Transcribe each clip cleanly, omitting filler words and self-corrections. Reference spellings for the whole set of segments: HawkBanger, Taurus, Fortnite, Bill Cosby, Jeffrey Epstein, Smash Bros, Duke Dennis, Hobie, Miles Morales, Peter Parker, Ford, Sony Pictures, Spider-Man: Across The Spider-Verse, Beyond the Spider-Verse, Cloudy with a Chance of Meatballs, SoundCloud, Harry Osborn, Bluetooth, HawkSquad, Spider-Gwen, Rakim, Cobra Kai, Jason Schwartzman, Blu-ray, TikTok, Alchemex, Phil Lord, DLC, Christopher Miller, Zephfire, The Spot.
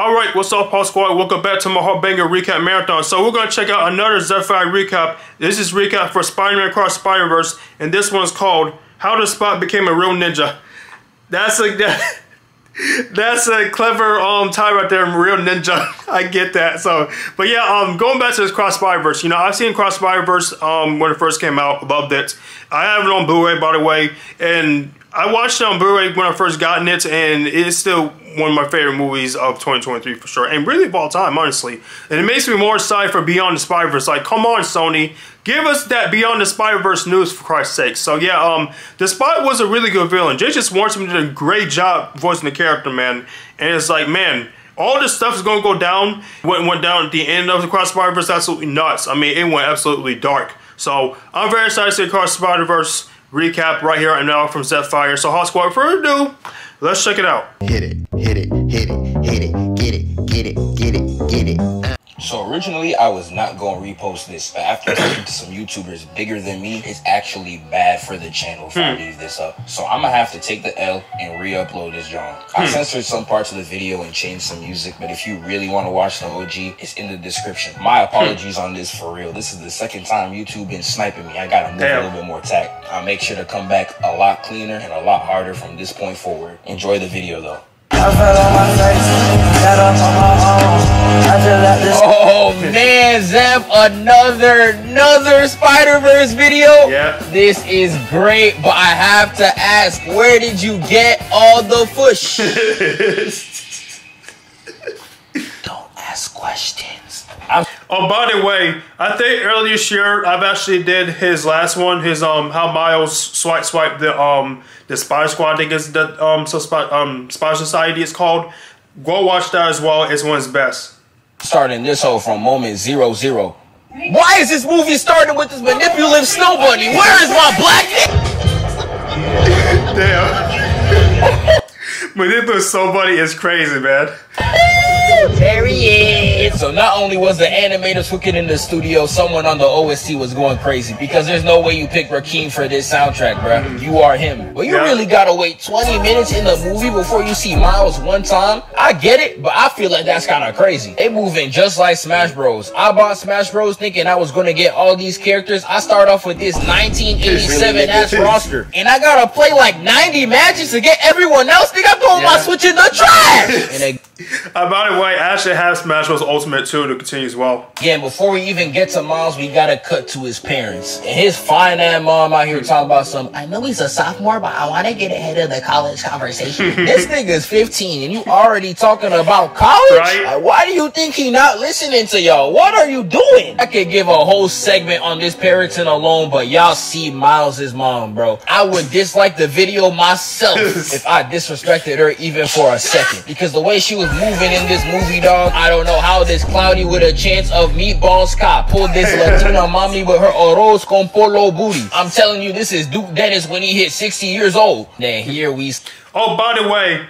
Alright, what's up, HawkSquad? Welcome back to my Hawk Banger Recap Marathon. So we're going to check out another Zephfire recap. This is recap for Spider-Man Across The Spider-Verse, and this one's called How the Spot Became a Real Ninja. That's a clever tie right there, real ninja. I get that. So, but yeah, going back to this Across The Spider-Verse, you know, I've seen Across The Spider-Verse when it first came out, loved it. I have it on Blu-ray, by the way, and I watched it on Blu-ray when I first gotten it, and it's still one of my favorite movies of 2023 for sure, and really of all time, honestly. And it makes me more excited for Beyond the Spider-Verse. Like, come on, Sony, give us that Beyond the Spider-Verse news, for Christ's sake. So yeah, The Spot was a really good villain. Jason Schwartzman did a great job voicing the character, man. And it's like, man, all this stuff is gonna go down. What went down at the end of the Across the Spider-Verse, absolutely nuts. I mean, it went absolutely dark. So I'm very excited to see Across the Spider-Verse recap right here and now from Zephfire. So HawkSquad, without further ado, let's check it out. Hit it, hit it, hit it, hit it, get it, get it, get it, get it. So originally I was not going to repost this, but after talking to some YouTubers bigger than me, it's actually bad for the channel if I leave this up. So I'm going to have to take the L and re-upload this drawing. I censored some parts of the video and changed some music, but if you really want to watch the OG, it's in the description. My apologies on this for real. This is the second time YouTube been sniping me. I got to move a little bit more tact. I'll make sure to come back a lot cleaner and a lot harder from this point forward. Enjoy the video though. Oh man, Zeph, another Spider-Verse video? Yeah. This is great, but I have to ask, where did you get all the fush? Don't ask questions. Oh, by the way, I think earlier this year I've actually did his last one, his how Miles swipe the Spy Squad, I think is the Spy Society is called. Go watch that as well. It's one of his best. Starting this whole from moment 0-0. Why is this movie starting with this manipulative snow bunny? Where is my black? Damn. Manipulative snow bunny is crazy, man. There he is. So not only was the animators hooking in the studio, someone on the OST was going crazy, because there's no way you pick Rakim for this soundtrack, bro. You are him. Well, you really gotta wait 20 minutes in the movie before you see Miles one time. I get it, but I feel like that's kind of crazy. They moving just like Smash Bros. I bought Smash Bros thinking I was gonna get all these characters. I start off with this 1987 ass roster, and I gotta play like 90 matches to get everyone else. Think I'm throwing my Switch in the trash. And by the way, I actually have Smash Bros. Ultimate 2 to continue as well. Yeah, before we even get to Miles, we gotta cut to his parents. And his fine-ass mom out here talking about some, I know he's a sophomore, but I wanna get ahead of the college conversation. This nigga's 15, and you already talking about college? Right? Like, why do you think he not listening to y'all? What are you doing? I could give a whole segment on this parenting alone, but y'all see Miles' mom, bro. I would dislike the video myself if I disrespected her even for a second. Because the way she was moving in this movie, dog, I don't know how this Cloudy with a Chance of Meatballs cop pulled this Latina mommy with her arroz con pollo booty. I'm telling you, this is Duke Dennis when he hit 60 years old. Now here we... Oh, by the way,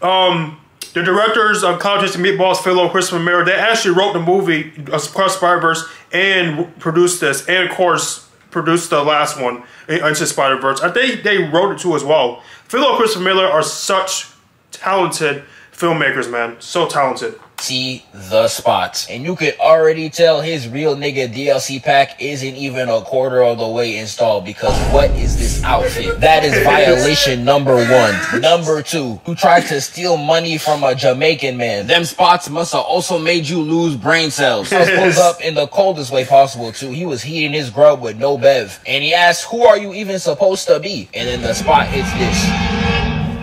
the directors of Cloudy with a Chance of Meatballs, Phil Lord, Christopher Miller, they actually wrote the movie Across the Spider-Verse and produced this, and of course produced the last one into Spider-Verse. I think they wrote it too as well. Phil Lord and Christopher Miller are such talented filmmakers, man. So talented. See The Spot, and you could already tell his real nigga DLC pack isn't even a quarter of the way installed, because what is this outfit? That is violation number one. Number two, who tried to steal money from a Jamaican man. Them spots must have also made you lose brain cells. I pulled up in the coldest way possible too. He was heating his grub with no bev, and he asked, who are you even supposed to be? And then The Spot hits this.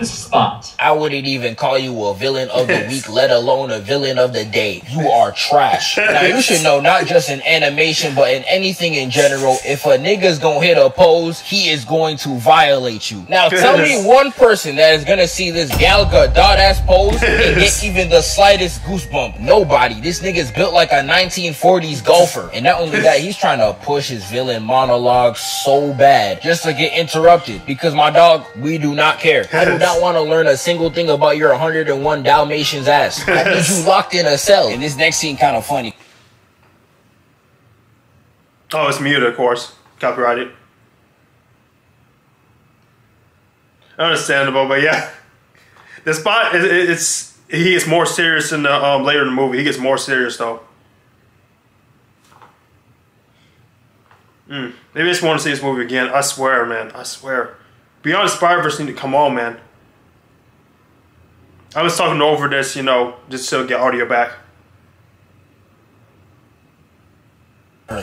Spot. I wouldn't even call you a villain of the week, let alone a villain of the day. You are trash. Now, you should know, not just in animation, but in anything in general, if a nigga's gonna hit a pose, he is going to violate you. Now, tell me one person that is gonna see this Gal Gadot-ass pose and get even the slightest goosebump. Nobody. This nigga's built like a 1940s golfer. And not only that, he's trying to push his villain monologue so bad just to get interrupted. Because, my dog, we do not care. I do not want to learn a single thing about your 101 Dalmatians ass. I need you locked in a cell. And this next scene kind of funny. Oh, it's muted, of course. Copyrighted. Understandable, but yeah. The Spot, it's He gets more serious in the later in the movie. He gets more serious though. Maybe I just want to see this movie again. I swear, man. I swear. Beyond the Spider-Verse need to come on, man. I was talking over this, you know, just to get audio back.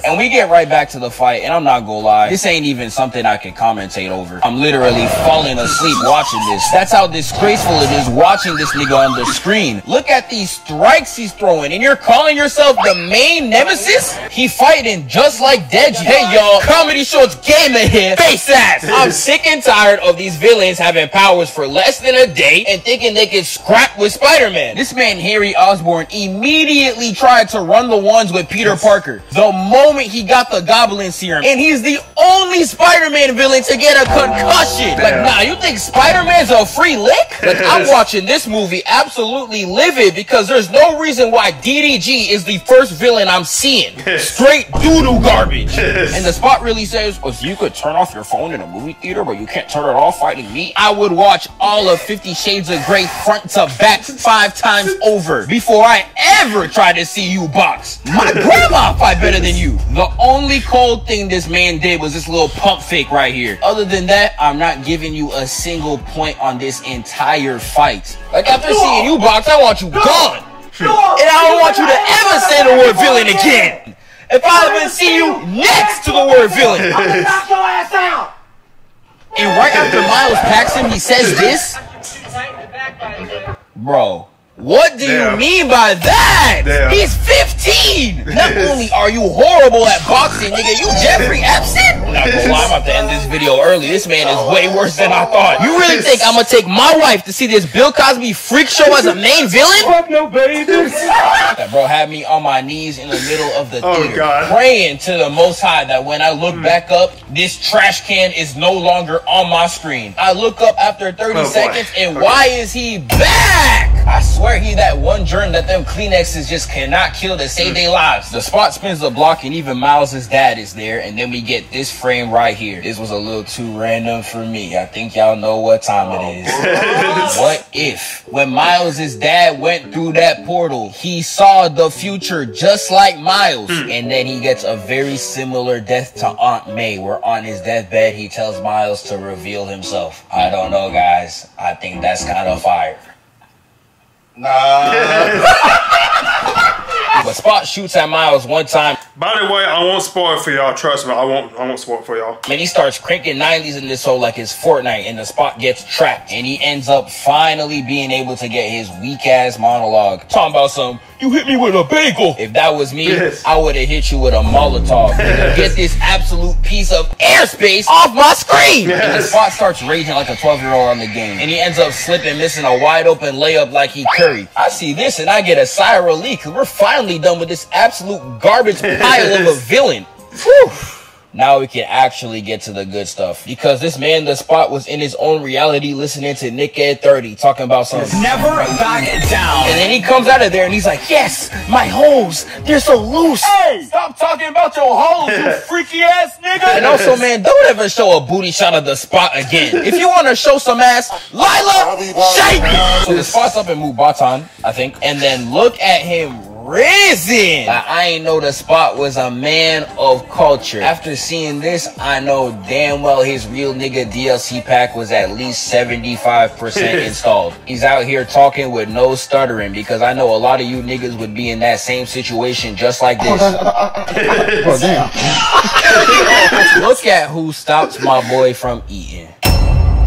And we get right back to the fight, and I'm not gonna lie, this ain't even something I can commentate over. I'm literally falling asleep watching this. That's how disgraceful it is watching this nigga on the screen. Look at these strikes he's throwing, and you're calling yourself the main nemesis? He fighting just like Deji. Hey y'all, Comedy Shorts Gamer here, face ass! I'm sick and tired of these villains having powers for less than a day and thinking they can scrap with Spider-Man. This man Harry Osborn immediately tried to run the ones with Peter Parker. The moment he got the goblin serum, and he's the only Spider-Man villain to get a concussion. Damn. Like, nah, you think Spider-Man's a free lick? Like, I'm watching this movie absolutely livid because there's no reason why DDG is the first villain I'm seeing. Straight doo-doo garbage. And The Spot really says, oh, so you could turn off your phone in a movie theater, but you can't turn it off fighting me? I would watch all of 50 Shades of Grey front to back 5 times over before I ever try to see you box. My grandma fight better than you. The only cold thing this man did was this little pump fake right here. Other than that, I'm not giving you a single point on this entire fight. Like, after seeing you box, I want you gone. And I don't want you to ever say the word villain again. If I even see you next to the word villain, I'm gonna knock your ass out. And right after Miles packs him, he says this. Bro. What do you mean by that? He's 15! Not only are you horrible at boxing, nigga, you Jeffrey Epstein? I'm not gonna lie, I'm about to end this video early. This man is way worse than I thought. You really think I'm gonna take my wife to see this Bill Cosby freak show as a main villain? Fuck no, baby. That bro had me on my knees in the middle of the theater, praying to the Most High that when I look back up, this trash can is no longer on my screen. I look up after 30 seconds, and why is he back? I swear he that one germ that them Kleenexes just cannot kill to save their lives. The Spot spins the block, and even Miles' dad is there, and then we get this frame right here. This was a little too random for me. I think y'all know what time it is. What if, when Miles' dad went through that portal, he saw the future just like Miles, and then he gets a very similar death to Aunt May, where on his deathbed, he tells Miles to reveal himself. I don't know, guys. I think that's kind of fire. But Spot shoots at Miles one time. By the way, I won't spoil it for y'all. Trust me, I won't spoil it for y'all. Man, he starts cranking 90s in this hole like it's Fortnite, and The Spot gets trapped, and he ends up finally being able to get his weak-ass monologue. Talking about some, you hit me with a bagel. If that was me, I would have hit you with a Molotov. Get this absolute piece of airspace off my screen. And The Spot starts raging like a 12-year-old on the game, and he ends up slipping, missing a wide-open layup like he Curry. I see this, and I get a sigh of relief, because we're finally done with this absolute garbage pile of a villain. Whew. Now we can actually get to the good stuff, because this man, The Spot, was in his own reality listening to Nick at 30 talking about something. Never back down. And then he comes out of there and he's like, yes, my hoes, they're so loose. Hey, stop talking about your hoes, you freaky ass nigga. And also, man, don't ever show a booty shot of The Spot again. If you want to show some ass, Lila, shake it. So The Spot's up in Mubatan, I think, and then look at him. Risen. Like, I ain't know The Spot was a man of culture. After seeing this, I know damn well his real nigga DLC pack was at least 75% installed. He's out here talking with no stuttering, because I know a lot of you niggas would be in that same situation just like this. Oh, damn. Look at who stops my boy from eating.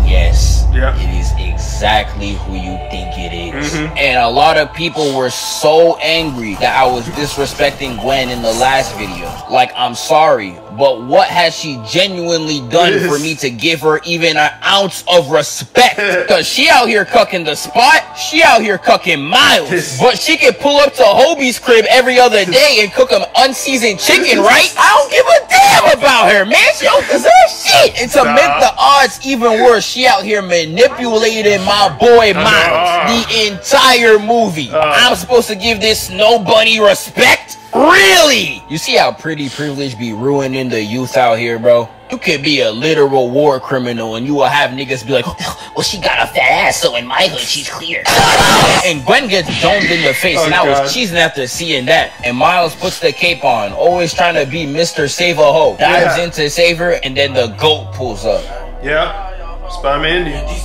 Yes, it is exactly who you think it is. And a lot of people were so angry that I was disrespecting Gwen in the last video. Like, I'm sorry, but what has she genuinely done for me to give her even an ounce of respect? Because she out here cucking The Spot, she out here cucking Miles, but she can pull up to Hobie's crib every other day and cook him unseasoned chicken, right? I don't give a damn about her, man. She don't deserve shit. And to make the odds even worse, she out here manipulating my boy Miles the entire movie. I'm supposed to give this nobody respect? Really? You see how pretty privilege be ruining the youth out here, bro? You could be a literal war criminal and you will have niggas be like, oh, well, she got a fat ass, so in my hood, she's clear. And Gwen gets domed in the face, and I was cheesing after seeing that. And Miles puts the cape on, always trying to be Mr. Save-A-Ho. Dives in to save her, and then the goat pulls up. Yeah. Spider-Man Indy.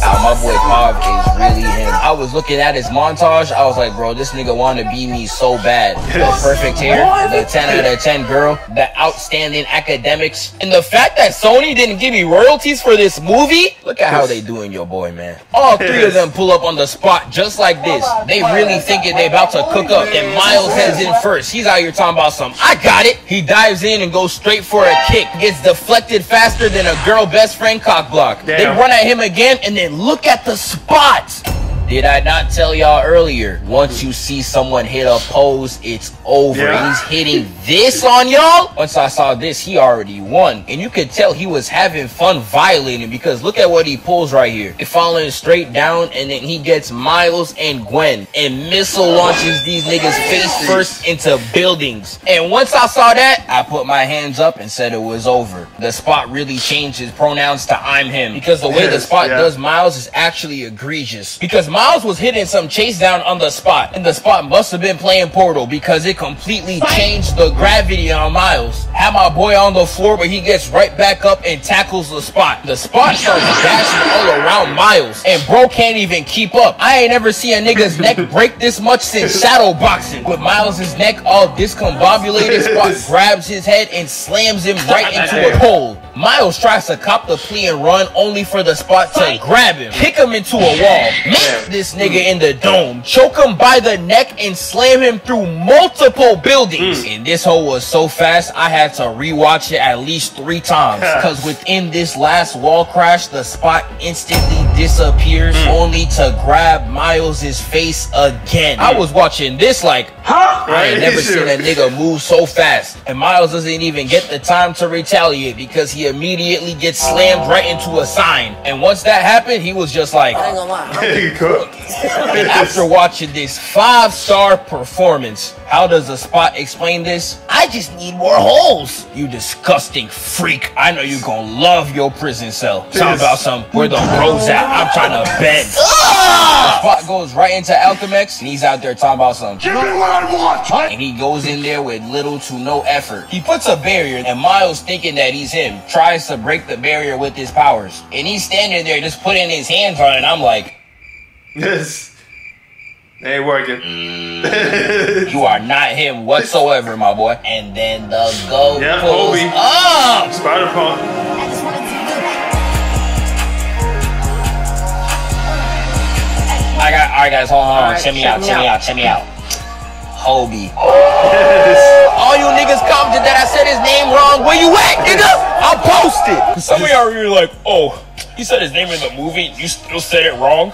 My boy Bob is really him. I was looking at his montage. I was like, bro, this nigga want to be me so bad. The perfect hair, the 10 out of 10 girl, the outstanding academics, and the fact that Sony didn't give you royalties for this movie. Look at how they doing your boy, man. All three of them pull up on the spot just like this. They really thinking they about to cook up, and Miles heads in first. He's out here talking about something. I got it. He dives in and goes straight for a kick. Gets deflected faster than a girl best friend cock block. Damn. They run at him again, and then look at the spot. Did I not tell y'all earlier? Once you see someone hit a pose, it's over. Yeah. He's hitting this on y'all. Once I saw this, he already won. And you could tell he was having fun violating, because look at what he pulls right here. It's falling straight down, and then he gets Miles and Gwen and missile launches these niggas face first into buildings. And once I saw that, I put my hands up and said it was over. The Spot really changed his pronouns to I'm him, because the way the Spot does Miles is actually egregious. Because Miles was hitting some chase down on the Spot, and the Spot must have been playing Portal, because it completely changed the gravity on Miles. Had my boy on the floor, but he gets right back up and tackles the Spot. The Spot starts dashing all around Miles, and bro can't even keep up. I ain't ever seen a nigga's neck break this much since shadow boxing. With Miles's neck all discombobulated, Spot grabs his head and slams him right into a pole. Miles tries to cop the plea and run, only for the Spot to grab him, kick him into a wall, miss this nigga in the dome, choke him by the neck, and slam him through multiple buildings. And this hole was so fast, I had to rewatch it at least 3 times, because within this last wall crash, the Spot instantly disappears, only to grab Miles's face again. I was watching this like, huh? I ain't never seen a nigga move so fast. And Miles doesn't even get the time to retaliate, because he immediately gets slammed right into a sign. And once that happened, he was just like, I ain't gonna lie. And after watching this 5-star performance, how does the Spot explain this? I just need more holes. You disgusting freak. I know you gonna love your prison cell. Talk about some, where the bros at? I'm trying to bend. The Spot goes right into Alchemex, and he's out there talking about some, give me what I want. And he goes in there with little to no effort. He puts a barrier, and Miles, thinking that he's him, tries to break the barrier with his powers. And he's standing there just putting his hands on it, and I'm like, this ain't working. You are not him whatsoever, my boy. And then the goat pulls up. Spider-Punk. Alright guys, hold on. Right, check me out. Hobie. All you niggas commented that I said his name wrong. Where you at, nigga? I'll post it. Some of y'all are like, oh, you said his name in the movie, you still said it wrong.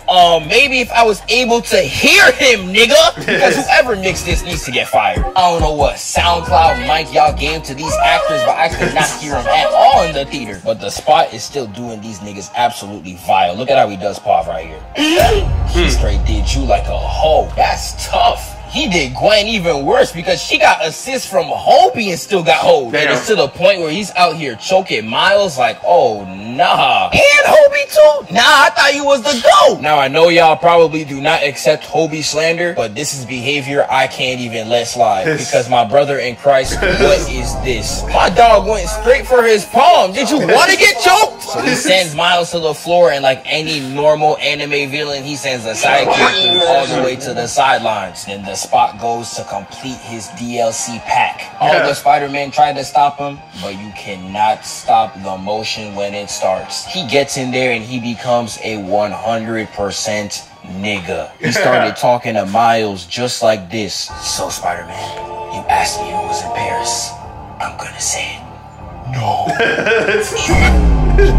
Maybe if I was able to hear him, nigga. Because whoever mixed this needs to get fired. I don't know what SoundCloud mic y'all gave to these actors, but I could not hear him at all in the theater. But the Spot is still doing these niggas absolutely vile. Look at how he does Pav right here. He straight did you like a hoe. That's tough. He did Gwen even worse, because she got assists from Hobie and still got hold. And it's to the point where he's out here choking Miles like, oh, nah. And Hobie too? Nah, I thought you was the GOAT. Now, I know y'all probably do not accept Hobie slander, but this is behavior I can't even let slide. Because my brother in Christ, what is this? My dog went straight for his palm. Did you want to get choked? So he sends Miles to the floor, and like any normal anime villain, he sends a sidekick all the way to the sidelines. And the Spot goes to complete his DLC pack. All the Spider-Man tried to stop him, but you cannot stop the motion when it starts. He gets in there and he becomes a 100% nigga. He started talking to Miles just like this. So, Spider-Man, you asked me who was in Paris. I'm gonna say it. No.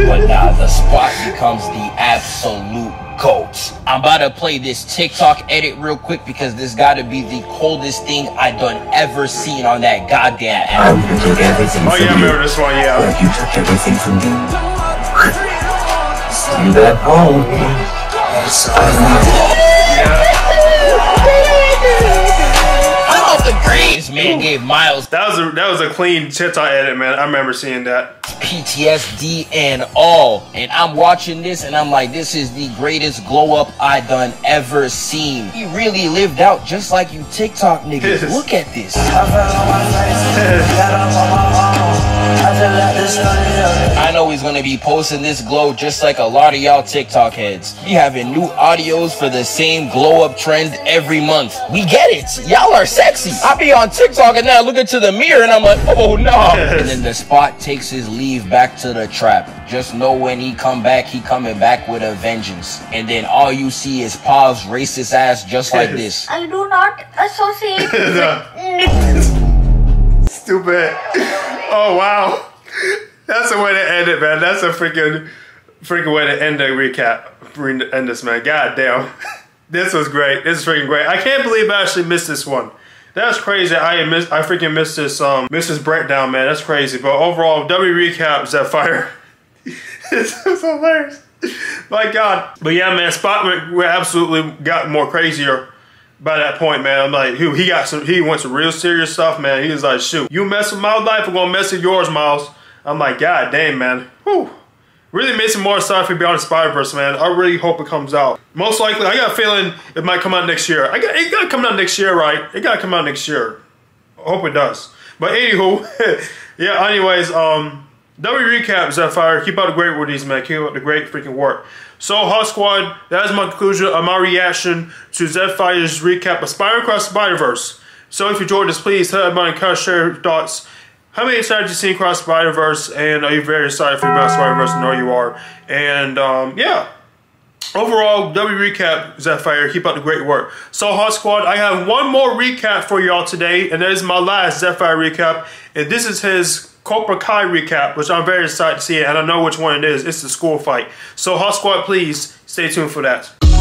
But now the Spot becomes the absolute GOAT. I'm about to play this TikTok edit real quick, because this gotta be the coldest thing I done ever seen on that goddamn app. Oh yeah, I remember this one, yeah. Like you took everything from me. Stay back home. I'm off the green. man gave Miles. That was a clean TikTok edit, man. I remember seeing that. PTSD and all. And I'm watching this and I'm like, this is the greatest glow up I done ever seen. He really lived out just like you TikTok niggas. Yes. Look at this. I know he's gonna be posting this glow just like a lot of y'all TikTok heads. You having new audios for the same glow up trend every month. We get it. Y'all are sexy. I be on TikTok and now I look into the mirror and I'm like, oh no. Yes. And then The Spot takes his leave back to the trap. Just know when he come back, he coming back with a vengeance. And then all you see is Pav's racist ass just like this. I do not associate with stupid. Oh wow. That's a way to end it, man. That's a freaking way to end the recap. End this, man. God damn. This was great. This is freaking great. I can't believe I actually missed this one. That's crazy. I freaking missed this breakdown, man. That's crazy. But overall, W recap Zephfire. This is hilarious. My God. But yeah, man, Spot we absolutely got more crazier by that point, man. I'm like, he went to real serious stuff, man. He was like, shoot, you mess with my life, we're gonna mess with yours, Miles. I'm like, God damn, man. Whew. Really made some more stuff for Beyond the Spider-Verse, man. I really hope it comes out. Most likely, I got a feeling it might come out next year. It gotta come out next year, right? It gotta come out next year. I hope it does. But anywho, yeah, anyways, W recap, Zephfire. Keep out the great wordies, man. Keep out the great freaking work. So, HawkSquad, that is my conclusion of my reaction to Zephfire's recap of Spider-Man Across the Spider-Verse. So, if you enjoyed this, please hit that button and share your thoughts. How many excited you seen Across the Spider-Verse, and are you very excited for Beyond the Spider-Verse? I know you are. And, yeah. Overall, W recap, Zephfire. Keep up the great work. So, HawkSquad, I have one more recap for y'all today, and that is my last Zephfire recap. And this is his Cobra Kai recap, which I'm very excited to see it, and I know which one it is. It's the school fight. So HawkSquad, please stay tuned for that.